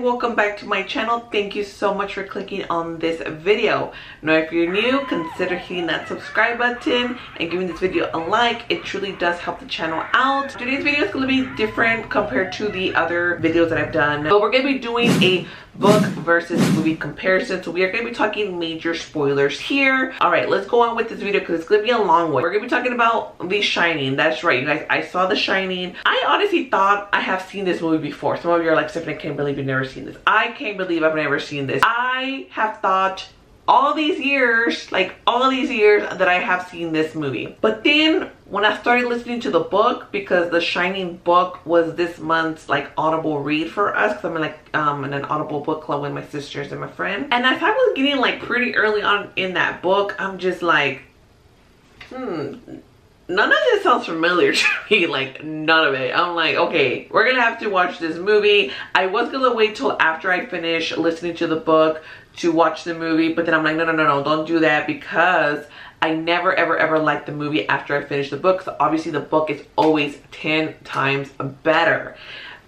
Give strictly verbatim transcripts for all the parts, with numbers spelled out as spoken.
and welcome back to my channel. Thank you so much for clicking on this video. Now if you're new, consider hitting that subscribe button and giving this video a like. It truly does help the channel out. Today's video is going to be different compared to the other videos that I've done, but we're going to be doing a book versus movie comparison, so we are going to be talking major spoilers here. All right, let's go on with this video because it's going to be a long one. We're going to be talking about The Shining. That's right, you guys, I saw The Shining. I honestly thought I have seen this movie before. Some of you are like, Stephanie, I can't believe you've never seen this. I can't believe I've never seen this. I have thought all these years, like all these years that I have seen this movie. But then when I started listening to the book, because The Shining book was this month's like audible read for us, because I'm in like um in an audible book club with my sisters and my friend, and as I was getting like pretty early on in that book, I'm just like, hmm, none of this sounds familiar to me, like none of it. I'm like, okay, we're gonna have to watch this movie. I was gonna wait till after I finish listening to the book to watch the movie, but then I'm like, no, no, no, no, don't do that, because I never ever ever liked the movie after I finished the book. So obviously the book is always ten times better.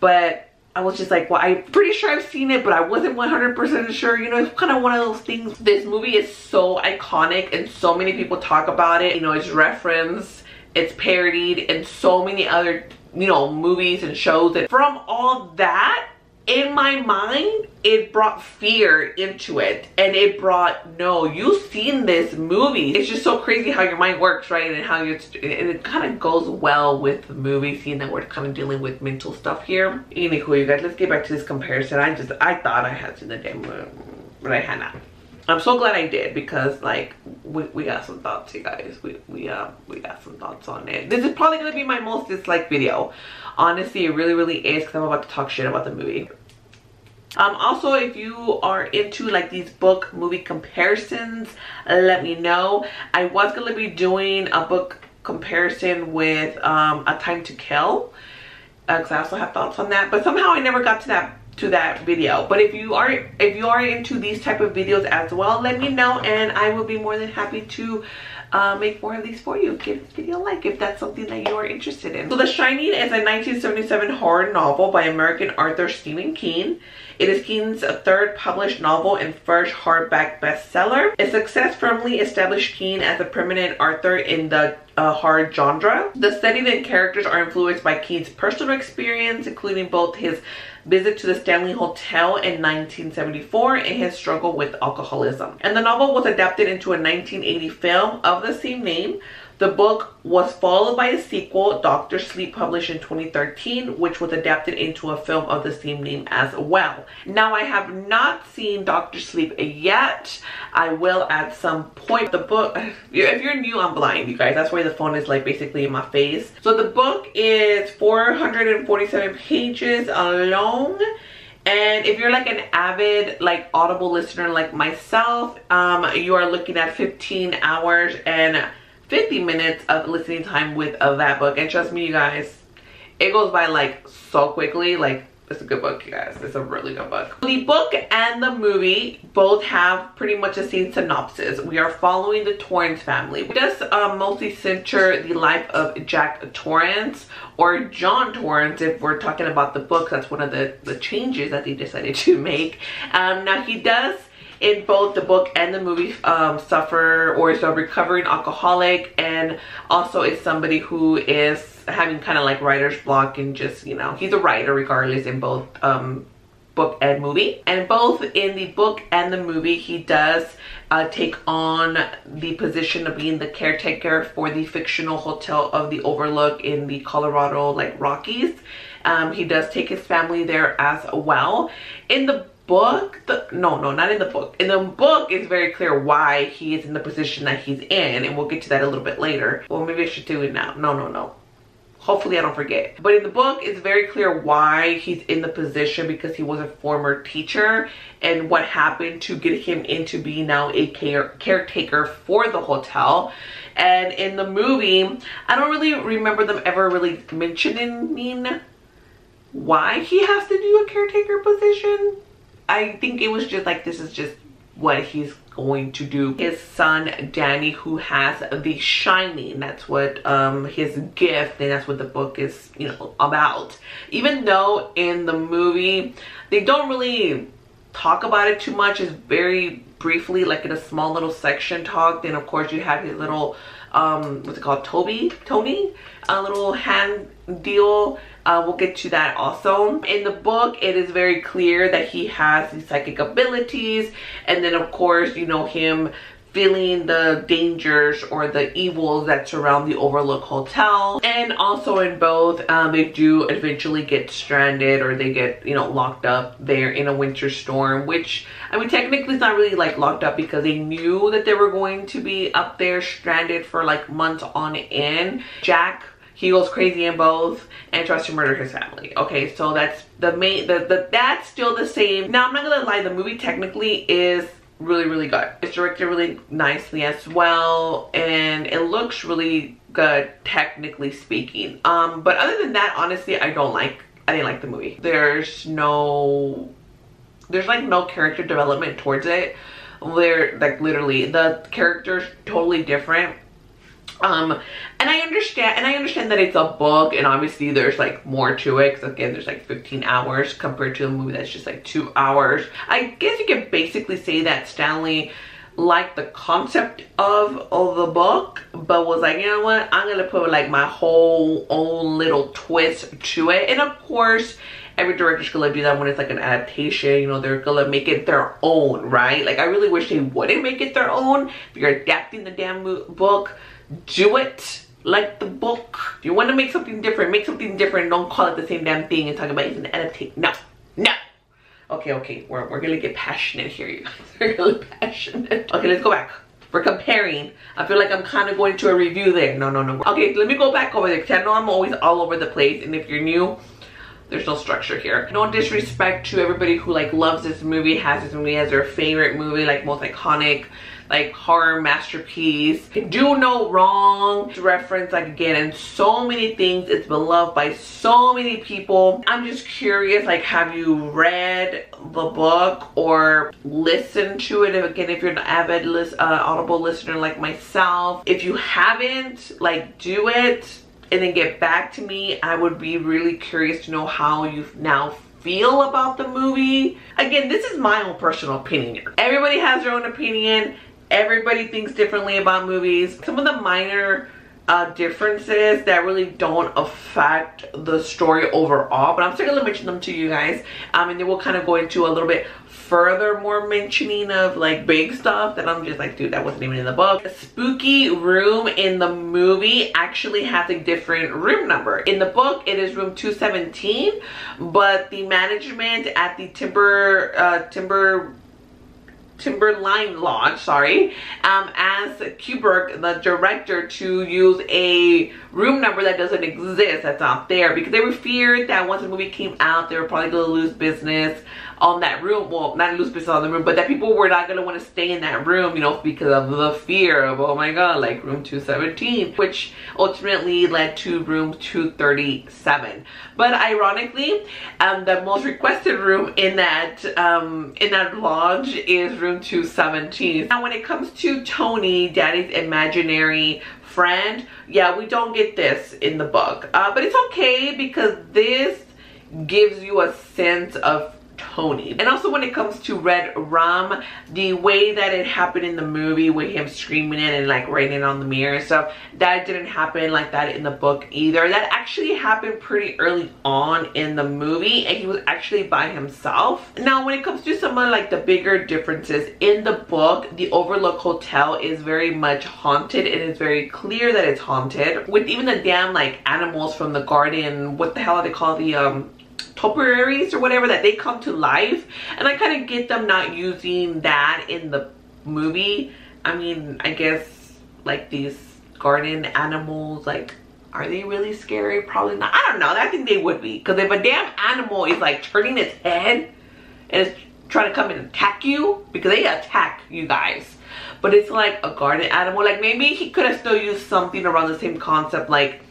But I was just like, well, I'm pretty sure I've seen it, but I wasn't one hundred percent sure. You know, it's kind of one of those things. This movie is so iconic and so many people talk about it. You know, it's referenced, it's parodied in so many other, you know, movies and shows. And from all that, in my mind, it brought fear into it, and it brought, no, you've seen this movie. It's just so crazy how your mind works, right? And how you're, and it kind of goes well with the movie, seeing that we're kind of dealing with mental stuff here. Anywho, you guys, let's get back to this comparison. I just, I thought I had seen the damn movie, but I had not. I'm so glad I did, because like we, we got some thoughts, you guys. We we uh we got some thoughts on it. This is probably gonna be my most disliked video. Honestly, it really really is, because I'm about to talk shit about the movie. Um, also, if you are into like these book movie comparisons, let me know. I was gonna be doing a book comparison with um A Time to Kill, because uh, I also have thoughts on that. But somehow I never got to that. to that video. But if you are if you are into these type of videos as well, let me know, and I will be more than happy to uh, make more of these for you. Give this video a like if that's something that you are interested in. So The Shining is a nineteen seventy-seven horror novel by American author Stephen King. It is King's third published novel and first hardback bestseller. Its success firmly established King as a permanent author in the uh, horror genre. The setting and characters are influenced by King's personal experience, including both his visit to the Stanley Hotel in nineteen seventy-four and his struggle with alcoholism. And the novel was adapted into a nineteen eighty film of the same name. The book was followed by a sequel, Doctor Sleep, published in twenty thirteen, which was adapted into a film of the same name as well. Now, I have not seen Doctor Sleep yet. I will at some point. The book, if you're new, I'm blind, you guys. That's why the phone is like basically in my face. So the book is four hundred forty-seven pages long. And if you're like an avid like audible listener like myself, um, you are looking at fifteen hours and fifty minutes of listening time with of that book. And trust me, you guys, it goes by like so quickly. Like, it's a good book, you guys. It's a really good book. The book and the movie both have pretty much the same synopsis. We are following the Torrance family. It does uh, mostly center the life of Jack Torrance, or John Torrance if we're talking about the book. That's one of the, the changes that they decided to make. Um, now, he does, in both the book and the movie, um, suffer or is a recovering alcoholic, and also is somebody who is having kind of like writer's block, and just, you know, he's a writer regardless in both um, book and movie. And both in the book and the movie, he does uh, take on the position of being the caretaker for the fictional hotel of the Overlook in the Colorado like Rockies. Um, he does take his family there as well. In the book, the, no no not in the book in the book it's very clear why he is in the position that he's in, and we'll get to that a little bit later. Well, maybe I should do it now. No no no hopefully I don't forget. But in the book, it's very clear why he's in the position, because he was a former teacher, and what happened to get him into being now a care caretaker for the hotel. And in the movie, I don't really remember them ever really mentioning why he has to do a caretaker position. I think it was just like, this is just what he's going to do his son Danny, who has The Shining. That's what um his gift, and that's what the book is, you know, about. Even though in the movie they don't really talk about it too much, it's very briefly, like in a small little section talk. Then of course you have his little um what's it called, Toby Tony a little hand deal. Uh, we'll get to that also. In the book, it is very clear that he has these psychic abilities, and then of course, you know, him feeling the dangers or the evils that surround the Overlook Hotel. And also in both, um, they do eventually get stranded, or they get, you know, locked up there in a winter storm, which, I mean, technically it's not really like locked up, because they knew that they were going to be up there stranded for like months on end. Jack, he goes crazy in both and tries to murder his family. Okay, so that's the main, the, the that's still the same. Now, I'm not gonna lie, the movie technically is really, really good. It's directed really nicely as well, and it looks really good, technically speaking. Um, but other than that, honestly, I don't like, I didn't like the movie. There's no, there's like no character development towards it. They're like, literally, the character's totally different. Um, and I understand, and I understand that it's a book, and obviously there's like more to it, because again, there's like fifteen hours compared to a movie that's just like two hours. I guess you can basically say that Stanley liked the concept of, of the book, but was like, you know what, I'm gonna put like my whole own little twist to it. And of course, every director's gonna do that when it's like an adaptation, you know, they're gonna make it their own, right? Like, I really wish they wouldn't make it their own. If you're adapting the damn book, do it like the book. If you want to make something different, make something different. Don't call it the same damn thing and talk about it's an adaptation. No, no. Okay, okay, we're, we're gonna get passionate here, you guys. We're gonna get passionate. Okay, let's go back. We're comparing. I feel like I'm kind of going to a review there. No, no, no. Okay, let me go back over there, because I know I'm always all over the place, and if you're new, there's no structure here. No disrespect to everybody who like loves this movie, has this movie as their favorite movie, like most iconic, like horror masterpiece. Do no wrong. It's referenced like again in so many things. It's beloved by so many people. I'm just curious, like, have you read the book or listened to it? Again, if you're an avid list, uh, Audible listener like myself, if you haven't, like, do it. And then get back to me. I would be really curious to know how you now feel about the movie. Again, this is my own personal opinion here. Everybody has their own opinion. Everybody thinks differently about movies. Some of the minor uh, differences that really don't affect the story overall, but I'm still gonna mention them to you guys. Um, and then we'll kind of go into a little bit furthermore mentioning of like big stuff that I'm just like, dude, that wasn't even in the book. The spooky room in the movie actually has a different room number. In the book, it is room two seventeen, but the management at the Timber, uh, Timber, Timberline Lodge, sorry, um, asked Kubrick, the director, to use a room number that doesn't exist, that's not there, because they were feared that once the movie came out, they were probably going to lose business on that room. Well, not lose business on the room, but that people were not going to want to stay in that room, you know, because of the fear of, oh my god, like room two seventeen, which ultimately led to room two thirty-seven. But ironically, um, the most requested room in that, um, in that lodge is room two seventeen. Now, when it comes to Tony, Daddy's imaginary friend, yeah, we don't get this in the book, uh, but it's okay, because this gives you a sense of Tony. And also, when it comes to Red Rum, the way that it happened in the movie with him screaming it and like raining on the mirror and stuff, that didn't happen like that in the book either. That actually happened pretty early on in the movie, and he was actually by himself. Now, when it comes to some of like the bigger differences in the book, the Overlook Hotel is very much haunted, and it's very clear that it's haunted, with even the damn like animals from the garden, what the hell are they called, the um Topiaries or whatever, that they come to life. And I kind of get them not using that in the movie. I mean, I guess like these garden animals, like, are they really scary? Probably not. I don't know. I think they would be, because if a damn animal is like turning its head and it's trying to come and attack you, because they attack you guys, but it's like a garden animal, like maybe he could have still used something around the same concept, like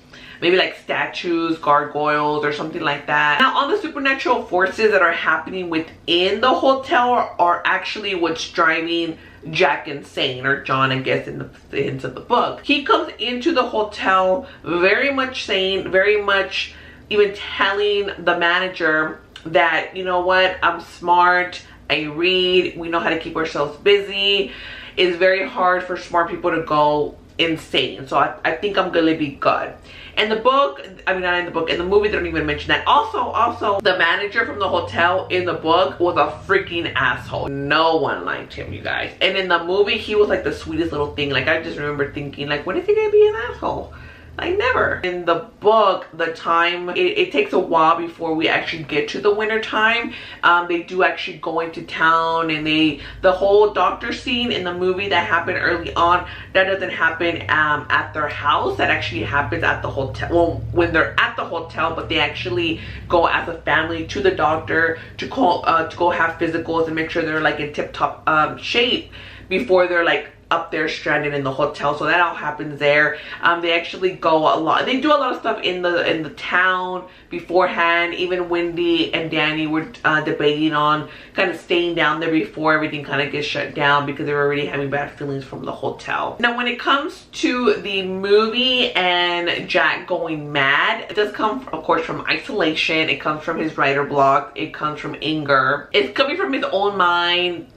maybe like statues, gargoyles, or something like that. Now, all the supernatural forces that are happening within the hotel are, are actually what's driving Jack insane, or John, I guess, in the, the hints of the book. He comes into the hotel very much sane, very much even telling the manager that, you know what, I'm smart, I read, we know how to keep ourselves busy. It's very hard for smart people to go insane, so I, I think I'm gonna be good. And the book, I mean, not in the book, in the movie, they don't even mention that. Also, also, the manager from the hotel in the book was a freaking asshole. No one liked him, you guys. And in the movie, he was like the sweetest little thing. Like, I just remember thinking, like, when is he gonna be an asshole? Like, never. In the book, the time, it, it takes a while before we actually get to the winter time. Um, they do actually go into town, and they, the whole doctor scene in the movie that happened early on, that doesn't happen um, at their house. That actually happens at the hotel. Well, when they're at the hotel, but they actually go as a family to the doctor to, call, uh, to go have physicals and make sure they're like in tip-top um, shape before they're like up there stranded in the hotel. So that all happens there. Um, they actually go a lot. They do a lot of stuff in the in the town beforehand. Even Wendy and Danny were uh, debating on kind of staying down there before everything kind of gets shut down, because they were already having bad feelings from the hotel. Now, when it comes to the movie and Jack going mad, it does come, of course, from isolation. It comes from his writer block. It comes from anger. It's coming from his own mind.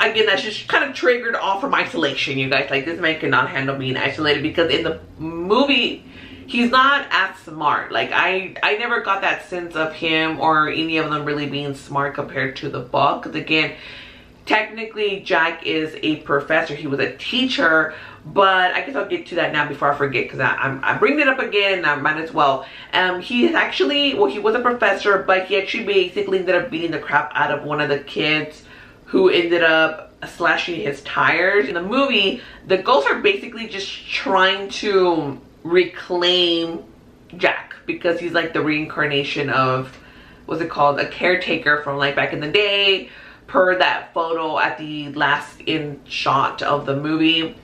Again, that's just kind of triggered off from isolation, you guys. Like, this man cannot handle being isolated, because in the movie, he's not as smart. Like, I, I never got that sense of him or any of them really being smart compared to the book. Because, again, technically, Jack is a professor. He was a teacher. But I guess I'll get to that now before I forget, because I'm I'm bringing it up again. I might as well. Um, he is actually, well, he was a professor, but he actually basically ended up beating the crap out of one of the kids, who ended up slashing his tires. In the movie, the ghosts are basically just trying to reclaim Jack, because he's like the reincarnation of, what's it called, a caretaker from like back in the day, per that photo at the last in shot of the movie,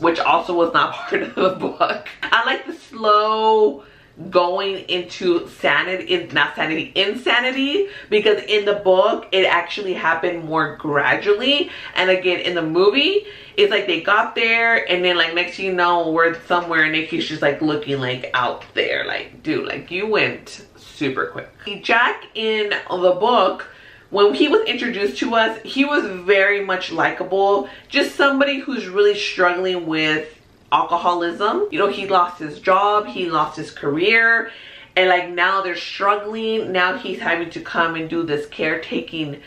which also was not part of the book. I like the slow going into sanity, not sanity, insanity, because in the book it actually happened more gradually, and again in the movie it's like they got there and then like next thing you know we're somewhere and Nikki's just like looking like out there like, dude, like you went super quick. Jack in the book, when he was introduced to us, he was very much likable, just somebody who's really struggling with alcoholism. You know, he lost his job, he lost his career, and like now they're struggling. Now he's having to come and do this caretaking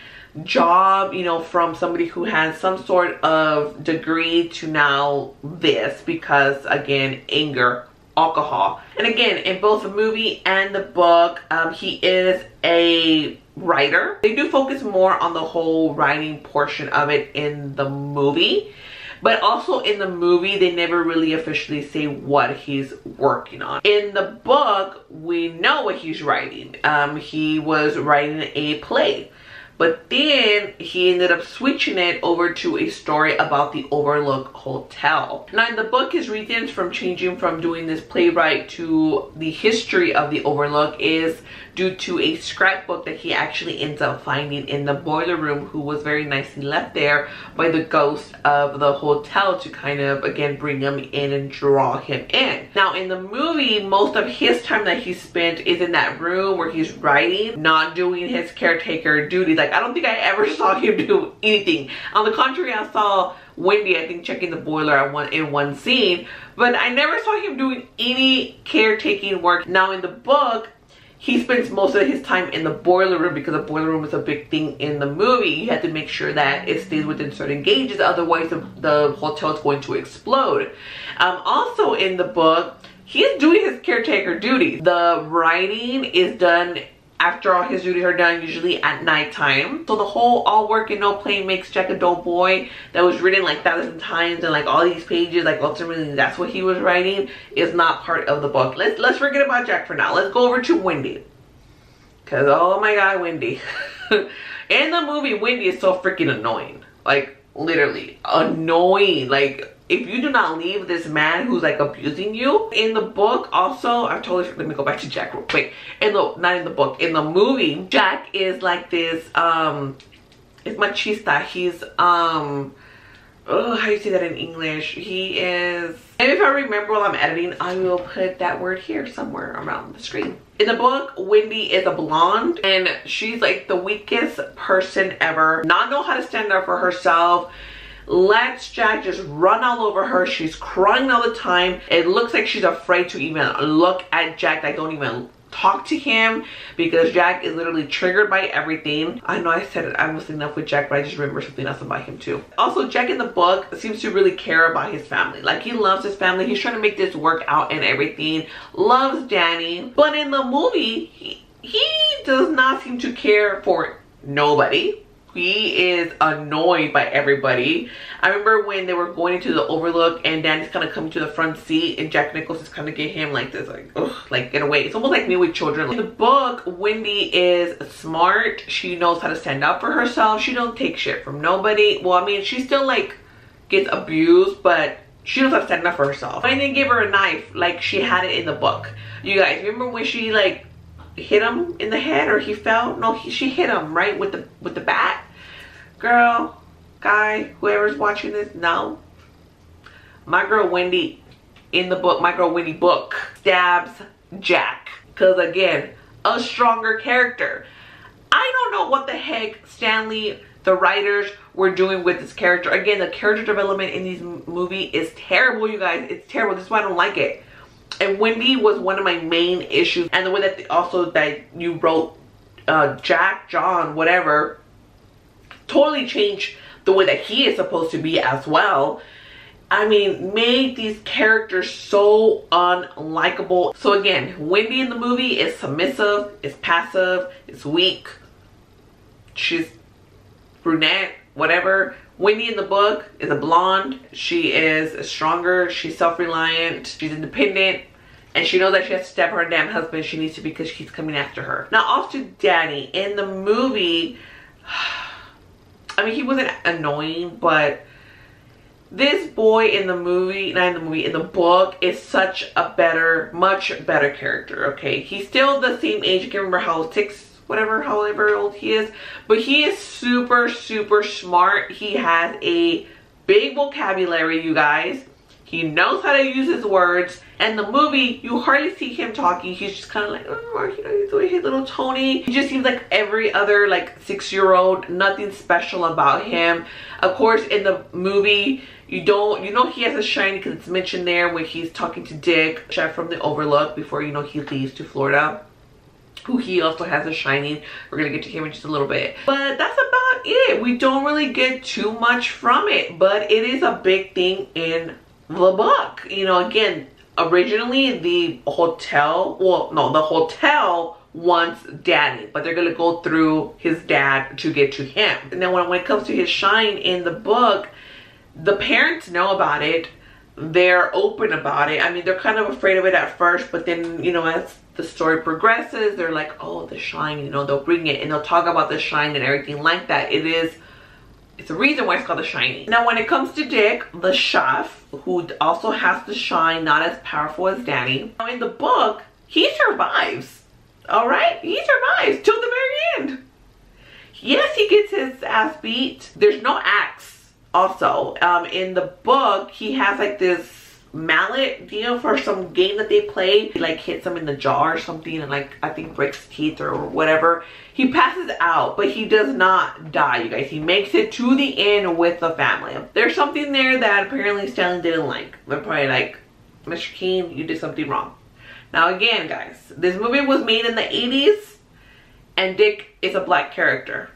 job, you know, from somebody who has some sort of degree to now this, because again, anger, alcohol. And again, in both the movie and the book, um, he is a writer. They do focus more on the whole writing portion of it in the movie. But also in the movie, they never really officially say what he's working on. In the book, we know what he's writing. Um, he was writing a play. But then he ended up switching it over to a story about the Overlook Hotel. Now in the book, his reasons from changing from doing this playwright to the history of the Overlook is due to a scrapbook that he actually ends up finding in the boiler room, who was very nicely left there by the ghost of the hotel to kind of, again, bring him in and draw him in. Now in the movie, most of his time that he spent is in that room where he's writing, not doing his caretaker duties. Like, I don't think I ever saw him do anything. On the contrary, I saw Wendy, I think, checking the boiler at one, in one scene, but I never saw him doing any caretaking work. Now in the book, he spends most of his time in the boiler room, because the boiler room is a big thing in the movie. You have to make sure that it stays within certain gauges, otherwise the, the hotel is going to explode. Um, also in the book, he is doing his caretaker duties. The writing is done after all his duties are done, usually at nighttime. So the whole all work and no play makes Jack a dull boy that was written like thousands of times and like all these pages, like ultimately that's what he was writing, is not part of the book. Let's let's forget about Jack for now. Let's go over to Wendy. Cause oh my god, Wendy. In the movie, Wendy is so freaking annoying. Like literally annoying. Like if you do not leave this man who's like abusing you. In the book also, I totally let me go back to Jack real quick. In the not in the book, in the movie, Jack is like this um it's machista. He's um oh, how do you say that in English? He is, and if I remember while I'm editing, I will put that word here somewhere around the screen. In the book, Wendy is a blonde and she's like the weakest person ever. Not know how to stand up for herself. Lets Jack just run all over her. She's crying all the time. It looks like she's afraid to even look at Jack. Like, don't even talk to him because Jack is literally triggered by everything. I know I said it almost enough with Jack, but I just remember something else about him too. Also, Jack in the book seems to really care about his family. Like, he loves his family. He's trying to make this work out and everything. Loves Danny. But in the movie, he, he does not seem to care for nobody. He is annoyed by everybody. I remember when they were going into the Overlook and Danny's kind of coming to the front seat and Jack Nicholson's kind of getting him like this, like, ugh, like, get away. It's almost like me with children. In the book, Wendy is smart. She knows how to stand up for herself. She don't take shit from nobody. Well, I mean, she still like gets abused, but she knows how to stand up for herself. I didn't give her a knife like she had it in the book. You guys, remember when she like hit him in the head or he fell? No, he, she hit him, right, with the with the bat? Girl, guy, whoever's watching this, no. My girl Wendy in the book, my girl Wendy book, stabs Jack. Because again, a stronger character. I don't know what the heck Stanley, the writers, were doing with this character. Again, the character development in this movie is terrible, you guys. It's terrible. This is why I don't like it. And Wendy was one of my main issues. And the way that they, also that you wrote uh, Jack, John, whatever, totally changed the way that he is supposed to be as well. I mean, made these characters so unlikable. So again, Wendy in the movie is submissive, is passive, is weak. She's brunette, whatever. Wendy in the book is a blonde. She is stronger, she's self-reliant, she's independent. And she knows that she has to stab her damn husband. She needs to because he's coming after her. Now off to Danny. In the movie, I mean, he wasn't annoying, but this boy in the movie, not in the movie, in the book is such a better, much better character, okay? He's still the same age. I can't remember how old, six, whatever, however old he is. But he is super, super smart. He has a big vocabulary, you guys. He knows how to use his words. And the movie, you hardly see him talking. He's just kind of like, oh, you know, he's doing his little Tony. He just seems like every other like six-year-old. Nothing special about him. Of course, in the movie, you don't, you know, he has a shiny because it's mentioned there when he's talking to Dick, chef from the Overlook, before, you know, he leaves to Florida. Who he also has a shining. We're gonna get to him in just a little bit, but that's about it. We don't really get too much from it, but it is a big thing in the book. You know, again, originally the hotel, well, no, the hotel wants Danny, but they're gonna go through his dad to get to him. And then when, when it comes to his shine in the book, the parents know about it. They're open about it. I mean, they're kind of afraid of it at first, but then, you know, as the story progresses, they're like, oh, the shine, you know, they'll bring it and they'll talk about the shine and everything like that. It is, it's the reason why it's called The Shining. Now, when it comes to Dick, the chef, who also has the shine, not as powerful as Danny. Now, in the book, he survives, all right? He survives till the very end. Yes, he gets his ass beat. There's no axe also. Um, in the book, he has like this mallet deal for some game that they play. He like hits him in the jaw or something and like I think breaks teeth or whatever. He passes out, but he does not die, you guys. He makes it to the end with the family. There's something there that apparently Stanley didn't like. They're probably like, Mister King, you did something wrong. Now again, guys, this movie was made in the eighties and Dick is a black character.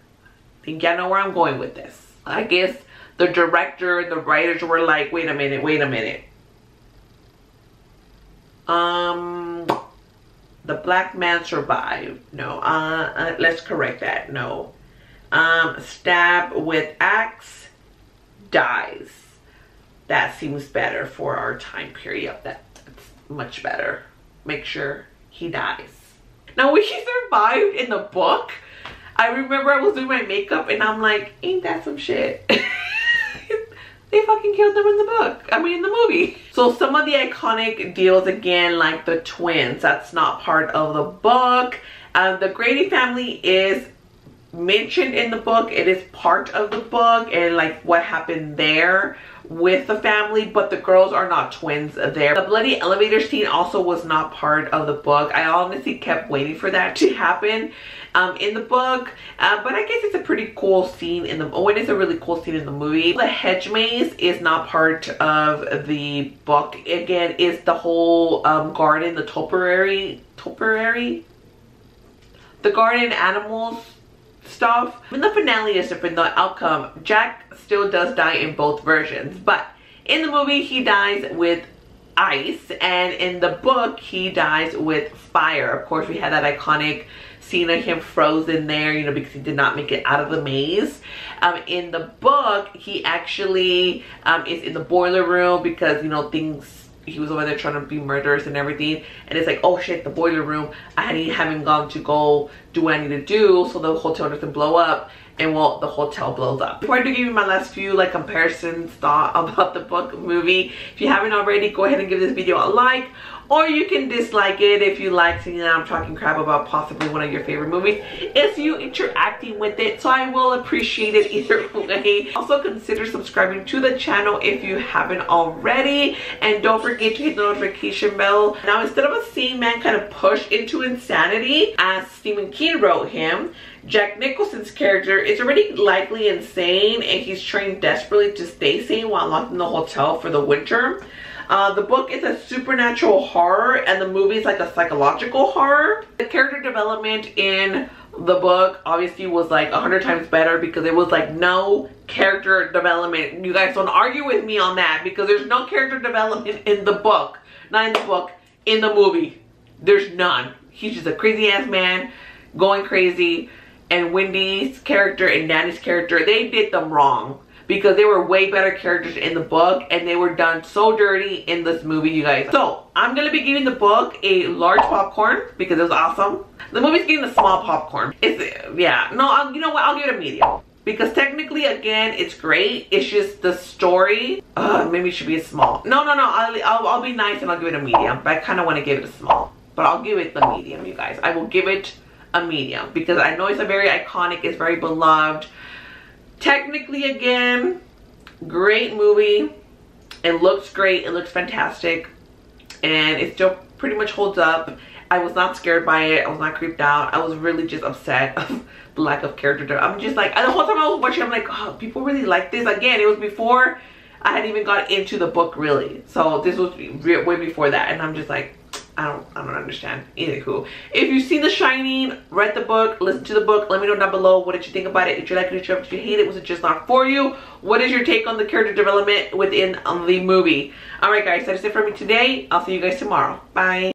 I think y'all know where I'm going with this. I guess the director and the writers were like, wait a minute, wait a minute. Um, the black man survived. No, uh, uh, let's correct that. No. Um, stab with axe, dies. That seems better for our time period. That, that's much better. Make sure he dies. Now, when he survived in the book, I remember I was doing my makeup and I'm like, ain't that some shit? they fucking killed them in the book. I mean, in the movie. So some of the iconic deals, again, like the twins, that's not part of the book. Um, the Grady family is mentioned in the book. It is part of the book and like what happened there with the family, but the girls are not twins there. The bloody elevator scene also was not part of the book. I honestly kept waiting for that to happen um, in the book, uh, but I guess it's a pretty cool scene in the, oh, it is a really cool scene in the movie. The hedge maze is not part of the book. Again, is the whole um, garden, the topiary, topiary, the garden animals stuff. Even the finale is different, the outcome. Jack still does die in both versions, but in the movie he dies with ice and in the book he dies with fire. Of course, we had that iconic scene of him frozen there, you know, because he did not make it out of the maze. Um, in the book, he actually um, is in the boiler room because, you know, things, he was over there trying to be murderous and everything, and it's like, oh shit, the boiler room, I haven't gone to go do what I need to do so the hotel doesn't blow up, and well, the hotel blows up. Before I do give you my last few like comparisons thought about the book movie, if you haven't already, go ahead and give this video a like, or you can dislike it if you like seeing that I'm talking crap about possibly one of your favorite movies. It's you interacting with it, so I will appreciate it either way. Also consider subscribing to the channel if you haven't already, and don't forget to hit the notification bell. Now, instead of a sane man kind of pushed into insanity as Stephen King wrote him, Jack Nicholson's character is already likely insane and he's trying desperately to stay sane while locked in the hotel for the winter. Uh, the book is a supernatural horror and the movie is like a psychological horror. The character development in the book obviously was like a hundred times better because it was like no character development. You guys don't argue with me on that because there's no character development in the book. Not in the book, in the movie. There's none. He's just a crazy ass man going crazy, and Wendy's character and Danny's character, they did them wrong, because they were way better characters in the book and they were done so dirty in this movie, you guys. So I'm gonna be giving the book a large popcorn because it was awesome. The movie's getting a small popcorn. It's, yeah, no, I'll, you know what, I'll give it a medium. Because technically, again, it's great. It's just the story. Uh, maybe it should be a small. No, no, no, I'll, I'll, I'll be nice and I'll give it a medium. But I kinda wanna give it a small. But I'll give it the medium, you guys. I will give it a medium because I know it's a very iconic, it's very beloved. Technically, again, great movie. It looks great. It looks fantastic. And it still pretty much holds up. I was not scared by it. I was not creeped out. I was really just upset of the lack of character. I'm just like, the whole time I was watching, I'm like, oh, people really like this. Again, it was before I had even got into the book, really. So this was way before that. And I'm just like, I don't, I don't understand. Anywho, if you've seen The Shining, read the book, listen to the book, let me know down below what did you think about it. Did you like it? Did you, did you hate it? Was it just not for you? What is your take on the character development within the movie? All right, guys, that is it for me today. I'll see you guys tomorrow. Bye.